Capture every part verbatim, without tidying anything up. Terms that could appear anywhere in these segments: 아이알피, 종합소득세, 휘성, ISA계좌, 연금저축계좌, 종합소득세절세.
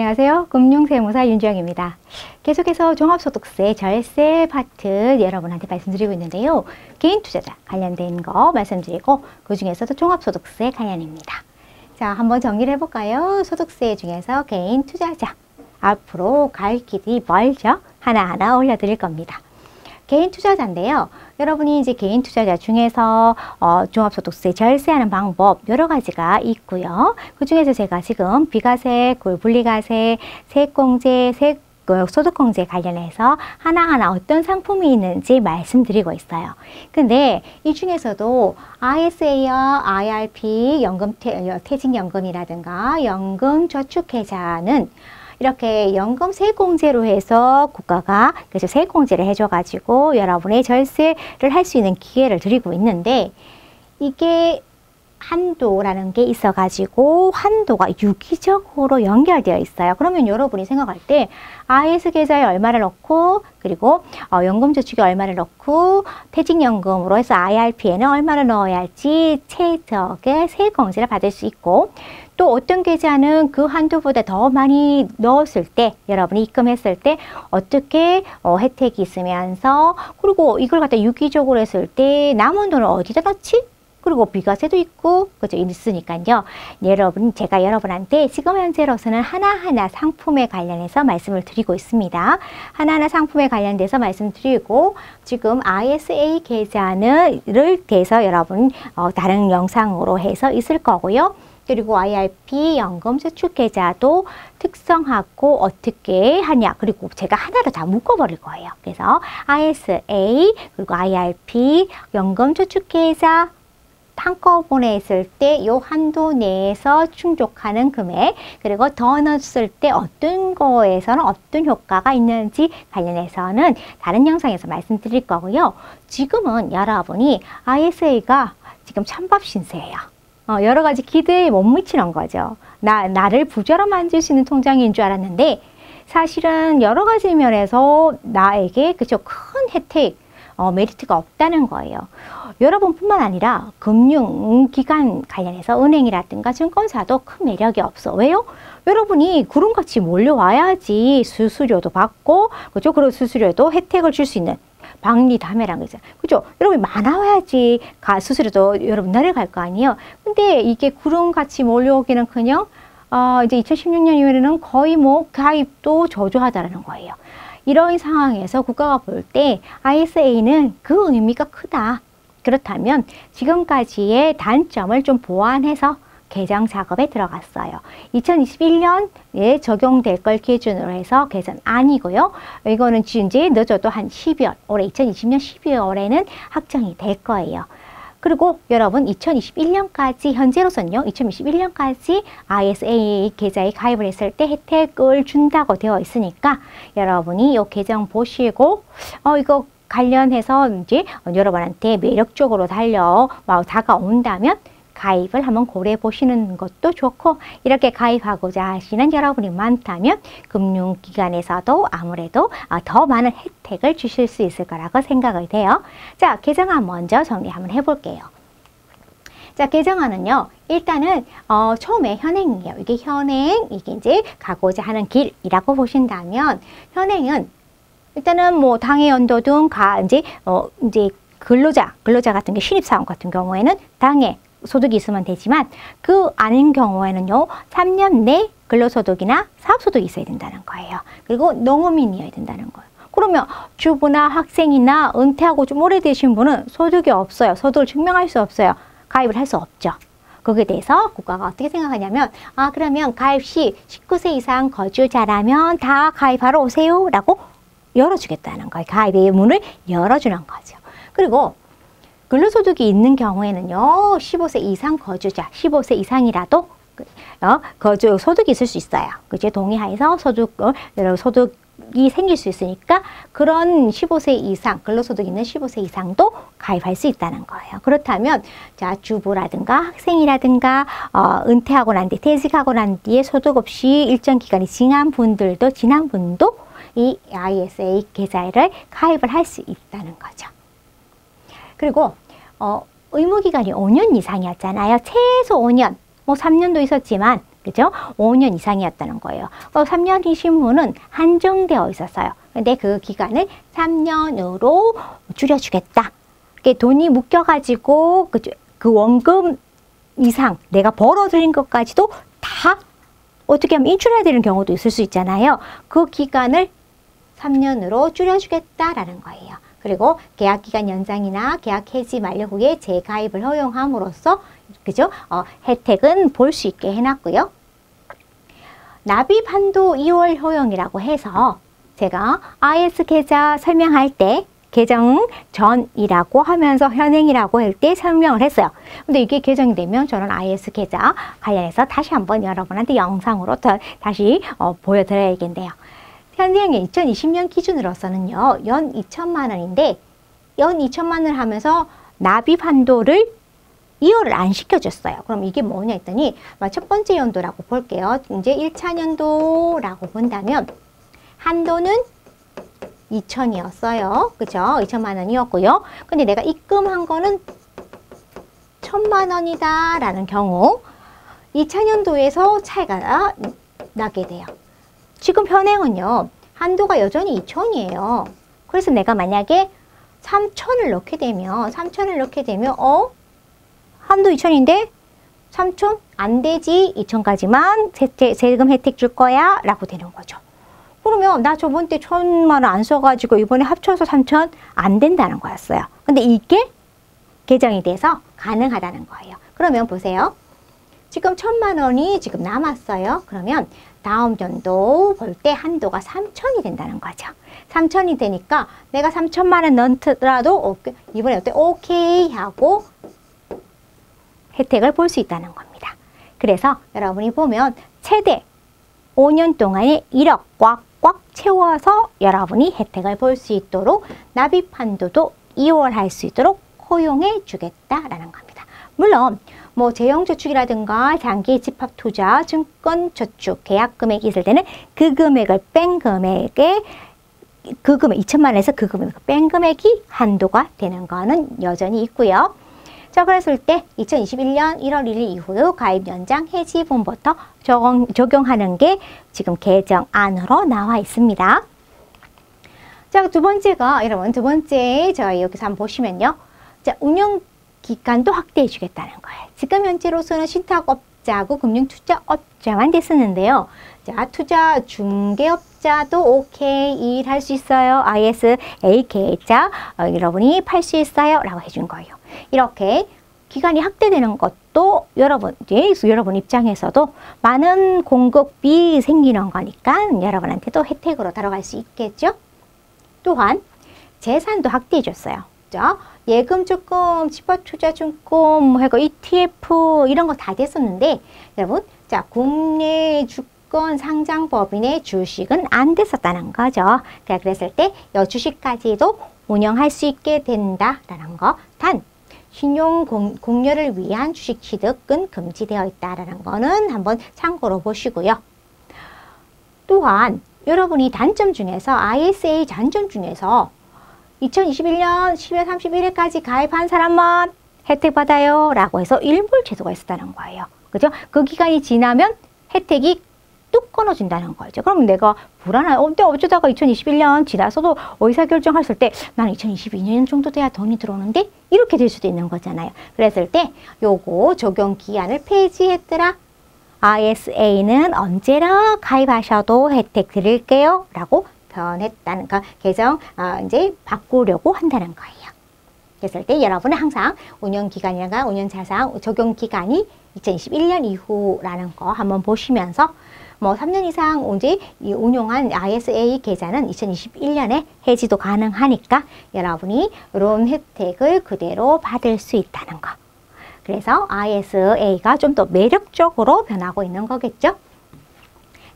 안녕하세요. 금융세무사 윤주영입니다. 계속해서 종합소득세, 절세 파트 여러분한테 말씀드리고 있는데요. 개인투자자 관련된 거 말씀드리고 그 중에서도 종합소득세 관련입니다. 자, 한번 정리를 해볼까요? 소득세 중에서 개인투자자, 앞으로 갈 길이 멀죠? 하나하나 올려드릴 겁니다. 개인투자자인데요. 여러분이 이제 개인투자자 중에서 어, 종합소득세 절세하는 방법 여러 가지가 있고요. 그 중에서 제가 지금 비과세, 분리과세, 세액공제, 세액 소득공제 관련해서 하나하나 어떤 상품이 있는지 말씀드리고 있어요. 근데 이 중에서도 아이에스에이와 아이알피, 연금 태, 퇴직연금이라든가 연금저축계좌는 이렇게 연금 세액공제로 해서 국가가 그래서 세액공제를 해줘가지고 여러분의 절세를 할 수 있는 기회를 드리고 있는데, 이게 한도라는 게 있어가지고 한도가 유기적으로 연결되어 있어요. 그러면 여러분이 생각할 때 아이에스계좌에 얼마를 넣고, 그리고 어, 연금저축에 얼마를 넣고, 퇴직연금으로 해서 아이알피에는 얼마를 넣어야 할지 최적의 세액공제를 받을 수 있고, 또 어떤 계좌는 그 한도보다 더 많이 넣었을 때, 여러분이 입금했을 때 어떻게 어, 혜택이 있으면서, 그리고 이걸 갖다 유기적으로 했을 때 남은 돈을 어디다 넣지? 그리고 비과세도 있고, 그죠? 있으니까요. 여러분, 제가 여러분한테 지금 현재로서는 하나하나 상품에 관련해서 말씀을 드리고 있습니다. 하나하나 상품에 관련돼서 말씀드리고, 지금 아이에스에이 계좌를 대해서 여러분, 어, 다른 영상으로 해서 있을 거고요. 그리고 아이알피 연금저축계좌도 특성하고 어떻게 하냐, 그리고 제가 하나로 다 묶어버릴 거예요. 그래서 아이에스에이, 그리고 아이알피 연금저축계좌 한꺼번에 했을 때 요 한도 내에서 충족하는 금액, 그리고 더 넣었을 때 어떤 거에서는 어떤 효과가 있는지 관련해서는 다른 영상에서 말씀드릴 거고요. 지금은 여러분이 아이에스에이가 지금 찬밥 신세예요. 어, 여러 가지 기대에 못 미치는 거죠. 나, 나를 부자로 만들 수 있는 통장인 줄 알았는데, 사실은 여러 가지 면에서 나에게 그저 큰 혜택, 어, 메리트가 없다는 거예요. 여러분뿐만 아니라 금융기관 관련해서 은행이라든가 증권사도 큰 매력이 없어. 왜요? 여러분이 구름같이 몰려와야지 수수료도 받고, 그죠? 그런 수수료도 혜택을 줄 수 있는 방리담회란 거죠. 그죠? 여러분이 많아와야지 가, 수수료도 여러분 내려갈 거 아니에요. 근데 이게 구름같이 몰려오기는 그냥, 어, 이제 이천십육 년 이후에는 거의 뭐 가입도 저조하다는 거예요. 이런 상황에서 국가가 볼 때 아이에스에이는 그 의미가 크다. 그렇다면 지금까지의 단점을 좀 보완해서 개정 작업에 들어갔어요. 이천이십일 년에 적용될 걸 기준으로 해서 개선 아니고요. 이거는 이제 늦어도 한 십이월, 올해 이천이십 년 십이월에는 확정이 될 거예요. 그리고 여러분 이천이십일 년까지 현재로서는요, 이천이십일 년까지 아이에스에이 계좌에 가입을 했을 때 혜택을 준다고 되어 있으니까, 여러분이 이 계정 보시고 어 이거 관련해서 이제 여러분한테 매력적으로 달려 막 다가온다면 가입을 한번 고려해 보시는 것도 좋고, 이렇게 가입하고자 하시는 여러분이 많다면 금융기관에서도 아무래도 더 많은 혜택을 주실 수 있을 거라고 생각이 돼요. 자, 계정안 먼저 정리 한번 해볼게요. 자, 계정안은요, 일단은 어, 처음에 현행이에요. 이게 현행, 이게 이제 가고자 하는 길이라고 보신다면, 현행은 일단은 뭐 당해 연도 등 가 이제 어 이제 근로자 근로자 같은 게 신입사원 같은 경우에는 당해 소득이 있으면 되지만, 그 아닌 경우에는요, 삼 년 내 근로소득이나 사업소득이 있어야 된다는 거예요. 그리고 농어민이어야 된다는 거예요. 그러면 주부나 학생이나 은퇴하고 좀 오래되신 분은 소득이 없어요. 소득을 증명할 수 없어요. 가입을 할 수 없죠. 거기에 대해서 국가가 어떻게 생각하냐면, 아, 그러면 가입 시 십구 세 이상 거주자라면 다 가입하러 오세요 라고 열어주겠다는 거예요. 가입의 문을 열어주는 거죠. 그리고 근로소득이 있는 경우에는요, 십오 세 이상 거주자, 십오 세 이상이라도 어, 거주 소득이 있을 수 있어요. 그죠? 동의하에서 소득, 어, 소득이 생길 수 있으니까, 그런 십오 세 이상, 근로소득 있는 십오 세 이상도 가입할 수 있다는 거예요. 그렇다면, 자, 주부라든가 학생이라든가, 어, 은퇴하고 난 뒤, 퇴직하고 난 뒤에 소득 없이 일정 기간이 지난 분들도, 지난 분도 이 아이에스에이 계좌를 가입을 할 수 있다는 거죠. 그리고 어, 의무기간이 오 년 이상이었잖아요. 최소 오 년, 뭐 삼 년도 있었지만 그죠? 오 년 이상이었다는 거예요. 삼 년이신 분은 한정되어 있었어요. 근데 그 기간을 삼 년으로 줄여주겠다. 돈이 묶여가지고 그, 그 원금 이상 내가 벌어들인 것까지도 다 어떻게 하면 인출해드리는 경우도 있을 수 있잖아요. 그 기간을 삼 년으로 줄여주겠다라는 거예요. 그리고 계약기간 연장이나 계약 해지 만료후에 재가입을 허용함으로써 그죠? 어, 혜택은 볼 수 있게 해놨고요. 납입한도 이 월 허용이라고 해서 제가 아이에스 계좌 설명할 때 개정 전이라고 하면서 현행이라고 할 때 설명을 했어요. 근데 이게 개정이 되면 저는 아이에스 계좌 관련해서 다시 한번 여러분한테 영상으로 더, 다시 어, 보여드려야겠네요. 현행의 이천이십 년 기준으로서는요, 연 이천만 원인데, 연 이천만 원을 하면서 납입 한도를 이 월을 안 시켜줬어요. 그럼 이게 뭐냐 했더니, 첫 번째 연도라고 볼게요. 이제 일 차 연도라고 본다면, 한도는 이천이었어요. 그죠? 이천만 원이었고요. 근데 내가 입금한 거는 천만 원이다. 라는 경우, 이 차 연도에서 차이가 나게 돼요. 지금 현행은요, 한도가 여전히 이천이에요. 그래서 내가 만약에 삼천을 넣게 되면, 삼천을 넣게 되면, 어? 한도 이천인데? 삼천? 안 되지. 이천까지만 세태, 세금 혜택 줄 거야. 라고 되는 거죠. 그러면 나 저번 때 천만 원 안 써가지고 이번에 합쳐서 삼천? 안 된다는 거였어요. 근데 이게 개정이 돼서 가능하다는 거예요. 그러면 보세요. 지금 천만 원이 지금 남았어요. 그러면 다음 연도 볼 때 한도가 삼천이 된다는 거죠. 삼천이 되니까 내가 삼천만 원 넣더라도 이번에 어때? 오케이 하고 혜택을 볼 수 있다는 겁니다. 그래서 여러분이 보면 최대 오 년 동안에 일억 꽉꽉 채워서 여러분이 혜택을 볼 수 있도록 납입 한도도 이 월 할 수 있도록 허용해 주겠다라는 겁니다. 물론 뭐 재형저축이라든가 장기 집합투자, 증권저축, 계약금액이 있을 때는 그 금액을 뺀 금액에 그 금액 이천만 원에서 그 금액 뺀 금액이 한도가 되는 거는 여전히 있고요. 자, 그랬을 때 이천이십일 년 일 월 일 일 이후 가입 연장 해지 분부터 적용, 적용하는 게 지금 개정안으로 나와 있습니다. 자, 두 번째가 여러분 두 번째 저희 여기서 한번 보시면요. 자, 운영 기간도 확대해 주겠다는 거예요. 지금 현재로서는 신탁업자하고 금융투자업자만 돼 쓰는데요. 자, 투자 중개업자도 오케이 일할 수 있어요. 아이에스 에이 계좌 어, 여러분이 팔 수 있어요. 라고 해준 거예요. 이렇게 기간이 확대되는 것도 여러분, 예, 여러분 입장에서도 많은 공급이 생기는 거니까 여러분한테도 혜택으로 들어갈 수 있겠죠. 또한 재산도 확대해 줬어요. 자, 예금, 적금, 집합투자증권, 뭐 이거 이 티 에프 이런 거 다 됐었는데 여러분, 자 국내 주권 상장 법인의 주식은 안 됐었다는 거죠. 자, 그랬을 때 이 주식까지도 운영할 수 있게 된다라는 거. 단 신용 공여를 위한 주식 취득은 금지되어 있다라는 거는 한번 참고로 보시고요. 또한 여러분이 단점 중에서 아이에스에이 단점 중에서 이천이십일 년 십 월 삼십일 일까지 가입한 사람만 혜택 받아요. 라고 해서 일몰 제도가 있었다는 거예요. 그죠? 그 기간이 지나면 혜택이 뚝 끊어진다는 거죠. 그럼 내가 불안하요. 근데 어쩌다가 이천이십일 년 지나서도 의사결정했을 때 나는 이천이십이 년 정도 돼야 돈이 들어오는데 이렇게 될 수도 있는 거잖아요. 그랬을 때 요거 적용 기한을 폐지했더라. 아이에스에이는 언제나 가입하셔도 혜택 드릴게요. 라고 변했다는 거, 개정 어, 이제 바꾸려고 한다는 거예요. 그랬을 때 여러분은 항상 운영기간이나 운영자상 적용기간이 이천이십일 년 이후라는 거 한번 보시면서 뭐 삼 년 이상 이제 운용한 아이에스 에이 계좌는 이천이십일 년에 해지도 가능하니까 여러분이 이런 혜택을 그대로 받을 수 있다는 거. 그래서 아이에스 에이가 좀 더 매력적으로 변하고 있는 거겠죠.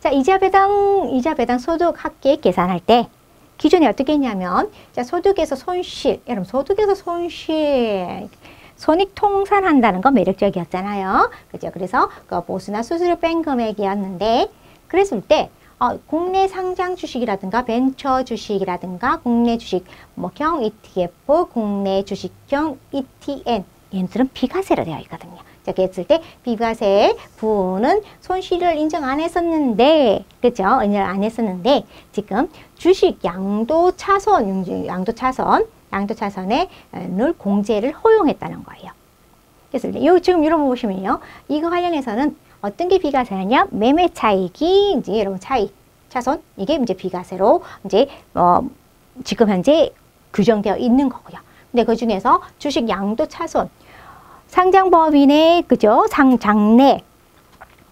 자, 이자 배당, 이자 배당 소득 합계 계산할 때 기존에 어떻게 했냐면, 자, 소득에서 손실, 여러분 소득에서 손실, 손익 통산한다는 건 매력적이었잖아요. 그죠? 그래서 그 보수나 수수료 뺀 금액이었는데, 그랬을 때, 어, 국내 상장 주식이라든가 벤처 주식이라든가 국내 주식, 뭐, 경 이 티 에프, 국내 주식형 이 티 엔, 얘들은 비과세로 되어 있거든요. 저기 했을 때 비과세 부호는 손실을 인정 안 했었는데, 그죠? 인정 안 했었는데 지금 주식 양도 차선, 양도 차선, 양도 차선에 늘 공제를 허용했다는 거예요. 그래서 요 지금 여러분 보시면요, 이거 관련해서는 어떤 게 비과세냐? 매매 차익이 이제 여러분 차익 차손 이게 이제 비과세로 이제 어 지금 현재 규정되어 있는 거고요. 근데 그 중에서 주식 양도 차손 상장법인의 그죠? 상장내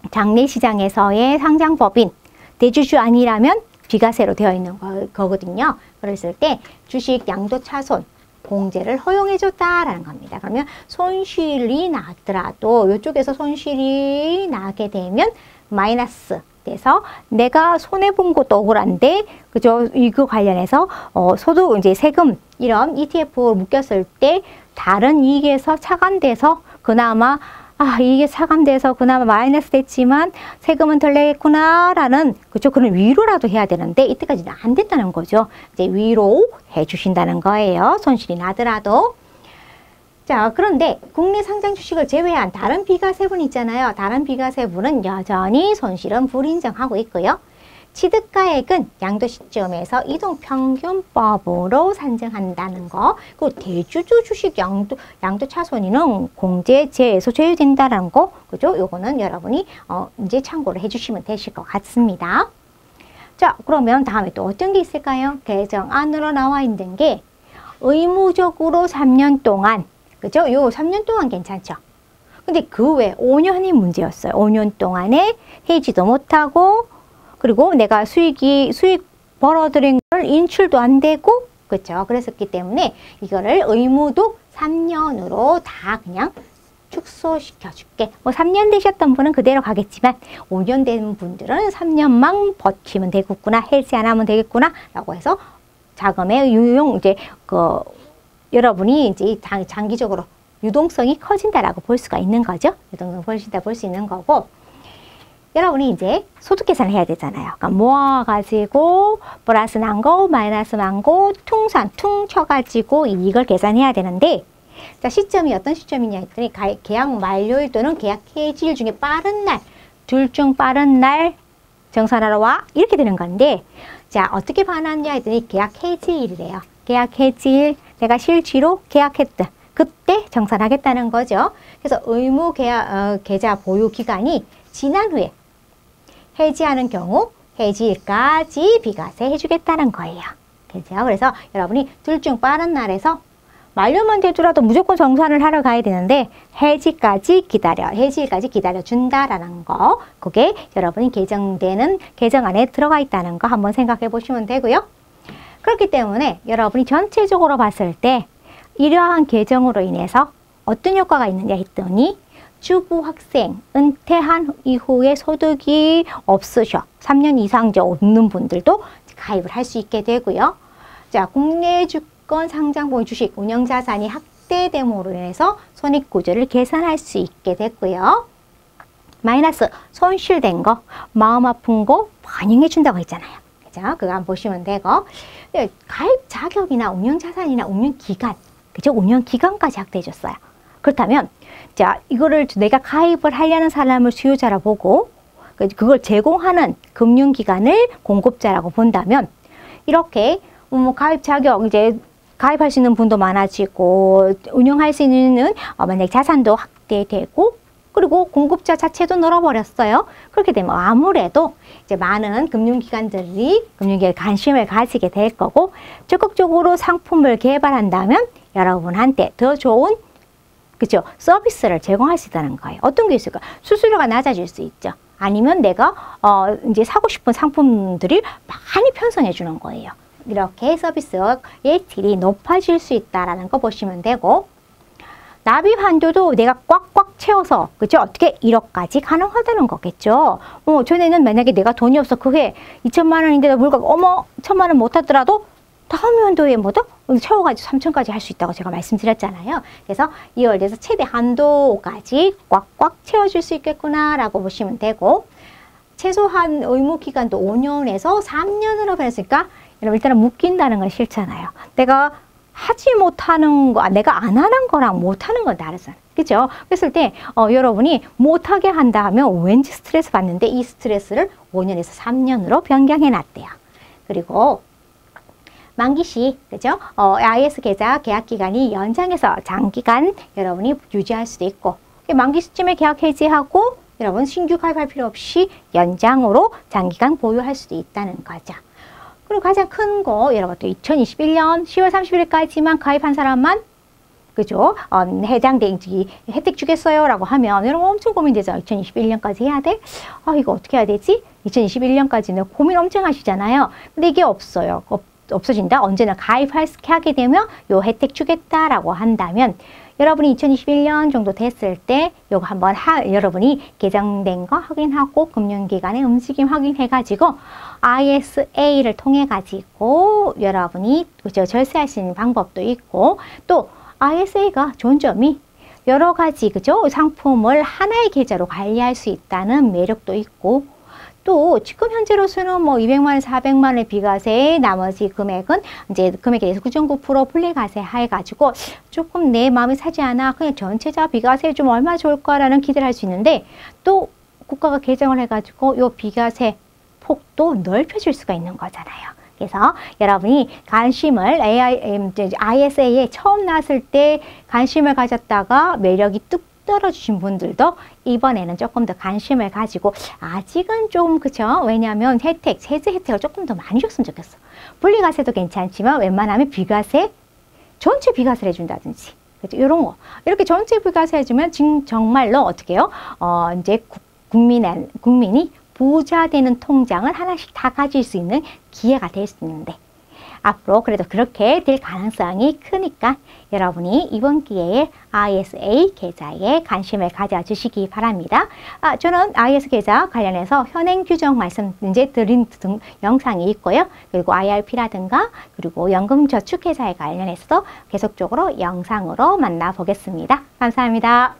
장내 시장에서의 상장법인 대주주 아니라면 비과세로 되어 있는 거, 거거든요. 그랬을 때 주식 양도 차손 공제를 허용해줬다라는 겁니다. 그러면 손실이 났더라도 이쪽에서 손실이 나게 되면 마이너스 돼서 내가 손해본 것도 억울한데, 그죠? 이거 관련해서 어, 소득, 이제 세금, 이런 이티에프로 묶였을 때 다른 이익에서 차감돼서 그나마 아, 이게 차감돼서 그나마 마이너스 됐지만 세금은 덜 내겠구나라는, 그죠? 그런 위로라도 해야 되는데 이때까지는 안 됐다는 거죠. 이제 위로해 주신다는 거예요. 손실이 나더라도. 자, 그런데 국내 상장 주식을 제외한 다른 비과세분 있잖아요. 다른 비과세분은 여전히 손실은 불인정하고 있고요. 취득가액은 양도 시점에서 이동평균법으로 산정한다는 거, 그리고 대주주 주식 양도, 양도 차손이는 공제 제외에서 제외된다는 거, 그죠? 요거는 여러분이 어, 이제 참고를 해주시면 되실 것 같습니다. 자, 그러면 다음에 또 어떤 게 있을까요? 개정 안으로 나와 있는 게 의무적으로 삼 년 동안, 그죠? 요 삼 년 동안 괜찮죠? 근데 그 외 오 년이 문제였어요. 오 년 동안에 해지도 못하고, 그리고 내가 수익이, 수익 벌어들인 걸 인출도 안 되고, 그렇죠? 그랬었기 때문에 이거를 의무도 삼 년으로 다 그냥 축소시켜줄게. 뭐 삼 년 되셨던 분은 그대로 가겠지만 오 년 된 분들은 삼 년만 버티면 되겠구나, 해지 안 하면 되겠구나 라고 해서 자금의 유용, 이제 그 여러분이 이제 장기적으로 유동성이 커진다라고 볼 수가 있는 거죠. 유동성 커진다 볼 수 있는 거고. 여러분이 이제 소득 계산을 해야 되잖아요. 그러니까 모아가지고 플러스 난 거, 마이너스 난 거, 퉁산, 퉁쳐가지고 이걸 계산해야 되는데, 자, 시점이 어떤 시점이냐 했더니 계약 만료일 또는 계약 해지일 중에 빠른 날, 둘 중 빠른 날 정산하러 와, 이렇게 되는 건데, 자, 어떻게 반환하냐 했더니 계약 해지일이래요. 계약 해지일, 내가 실지로 계약했다. 그때 정산하겠다는 거죠. 그래서 의무 계약, 어, 계좌 보유 기간이 지난 후에 해지하는 경우 해지일까지 비과세 해주겠다는 거예요. 그렇죠? 그래서 여러분이 둘 중 빠른 날에서 만료만 되더라도 무조건 정산을 하러 가야 되는데 해지까지 기다려, 해지일까지 기다려준다라는 거, 그게 여러분이 개정되는 개정안에 들어가 있다는 거 한번 생각해 보시면 되고요. 그렇기 때문에 여러분이 전체적으로 봤을 때 이러한 개정으로 인해서 어떤 효과가 있느냐 했더니 주부, 학생, 은퇴한 이후에 소득이 없으셔, 삼 년 이상 없는 분들도 가입을 할 수 있게 되고요. 자, 국내 주권 상장 보유 주식 운영 자산이 확대됨으로 인해서 손익 구조를 계산할 수 있게 됐고요. 마이너스 손실된 거, 마음 아픈 거 반영해 준다고 했잖아요. 그죠? 그거 한번 보시면 되고, 가입 자격이나 운영 자산이나 운영 기간, 그죠? 운영 기간까지 확대해 줬어요. 그렇다면 자, 이거를 내가 가입을 하려는 사람을 수요자라 보고 그걸 제공하는 금융기관을 공급자라고 본다면, 이렇게 뭐 가입 자격, 이제 가입할 수 있는 분도 많아지고 운영할 수 있는 어, 만약에 자산도 확대되고, 그리고 공급자 자체도 늘어버렸어요. 그렇게 되면 아무래도 이제 많은 금융기관들이 금융기관에 관심을 가지게 될 거고, 적극적으로 상품을 개발한다면 여러분한테 더 좋은, 그죠? 서비스를 제공할 수 있다는 거예요. 어떤 게 있을까? 수수료가 낮아질 수 있죠. 아니면 내가 어 이제 사고 싶은 상품들이 많이 편성해 주는 거예요. 이렇게 서비스의 질이 높아질 수 있다라는 거 보시면 되고, 납입 한도도 내가 꽉꽉 채워서, 그죠? 어떻게 일억까지 가능하다는 거겠죠. 어, 전에는 만약에 내가 돈이 없어 그게 이천만 원인데도 불구하고 어머 천만 원 못 하더라도 다음 연도에 뭐도 채워가지고 삼천까지 할 수 있다고 제가 말씀드렸잖아요. 그래서 이 월에서 최대 한도까지 꽉꽉 채워줄 수 있겠구나라고 보시면 되고, 최소한 의무 기간도 오 년에서 삼 년으로 변했으니까, 여러분 일단은 묶인다는 건 싫잖아요. 내가 하지 못하는 거, 내가 안 하는 거랑 못하는 건 다르잖아. 그죠? 그랬을 때, 어, 여러분이 못하게 한다 하면 왠지 스트레스 받는데 이 스트레스를 오 년에서 삼 년으로 변경해 놨대요. 그리고, 만기 시, 그죠? 어, 아이에스 계좌 계약 기간이 연장해서 장기간 여러분이 유지할 수도 있고, 만기 시쯤에 계약 해지하고, 여러분 신규 가입할 필요 없이 연장으로 장기간 보유할 수도 있다는 거죠. 그리고 가장 큰 거, 여러분 또 이천이십일 년 시월 삼십 일까지만 가입한 사람만, 그죠? 어, 해당된 혜택 주겠어요? 라고 하면, 여러분 엄청 고민되죠? 이천이십일 년까지 해야 돼? 아, 이거 어떻게 해야 되지? 이천이십일 년까지는 고민 엄청 하시잖아요. 근데 이게 없어요. 없, 없어진다? 언제나 가입하게 되면 요 혜택 주겠다라고 한다면, 여러분이 이천이십일 년 정도 됐을 때 요거 한번 하, 여러분이 개정된 거 확인하고 금융기관의 움직임 확인해가지고 아이에스에이를 통해가지고 여러분이 그죠 절세하시는 방법도 있고 또 아이에스에이가 좋은 점이 여러 가지 그죠 상품을 하나의 계좌로 관리할 수 있다는 매력도 있고 또 지금 현재로서는 뭐 이백만 원, 사백만 원의 비과세 나머지 금액은 이제 금액에 대해서 구 점 구 퍼센트 플리과세 해가지고 조금 내 마음이 사지 않아 그냥 전체자 비과세 좀 얼마 좋을까라는 기대를 할 수 있는데 또 국가가 개정을 해가지고 요 비과세 폭도 넓혀줄 수가 있는 거잖아요. 그래서 여러분이 관심을 아이에스에이에 처음 나왔을 때 관심을 가졌다가 매력이 뚝 떨어주신 분들도 이번에는 조금 더 관심을 가지고 아직은 좀 그쵸? 왜냐하면 혜택, 세제 혜택을 조금 더 많이 줬으면 좋겠어. 분리과세도 괜찮지만 웬만하면 비과세, 전체 비과세를 해준다든지 그쵸? 이런 거. 이렇게 전체 비과세 해주면 지금 정말로 어떻게 해요? 어, 이제 국민, 국민이 부자 되는 통장을 하나씩 다 가질 수 있는 기회가 될 수 있는데 앞으로 그래도 그렇게 될 가능성이 크니까 여러분이 이번 기회에 아이에스에이 계좌에 관심을 가져주시기 바랍니다. 아, 저는 아이에스 계좌 관련해서 현행 규정 말씀 이제 드린 등 영상이 있고요. 그리고 아이알피라든가 그리고 연금저축계좌에 관련해서도 계속적으로 영상으로 만나보겠습니다. 감사합니다.